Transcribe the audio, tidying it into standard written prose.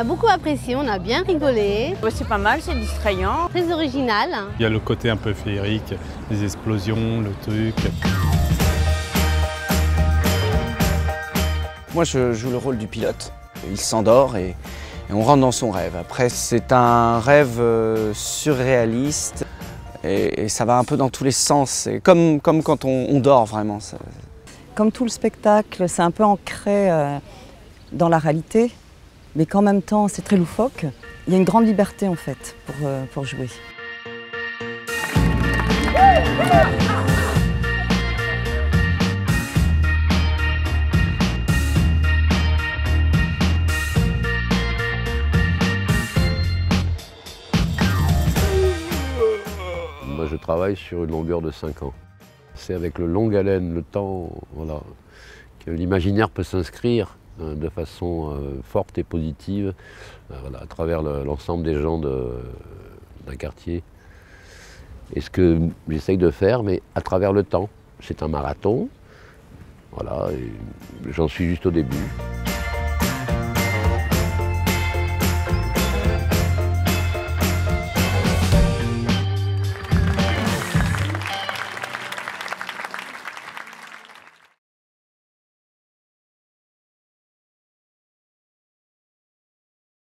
a beaucoup apprécié, on a bien rigolé. C'est pas mal, c'est distrayant. Très original. Il y a le côté un peu féerique, les explosions, le truc. Moi, je joue le rôle du pilote. Il s'endort et on rentre dans son rêve. Après, c'est un rêve surréaliste et ça va un peu dans tous les sens. Comme quand on dort vraiment. Comme tout le spectacle, c'est un peu ancré dans la réalité, mais qu'en même temps, c'est très loufoque. Il y a une grande liberté, en fait, pour jouer. Moi, je travaille sur une longueur de 5 ans. C'est avec le longue haleine, le temps, voilà, que l'imaginaire peut s'inscrire de façon forte et positive, voilà, à travers l'ensemble des gens d'un quartier. Et ce que j'essaye de faire, mais à travers le temps. C'est un marathon, voilà, j'en suis juste au début.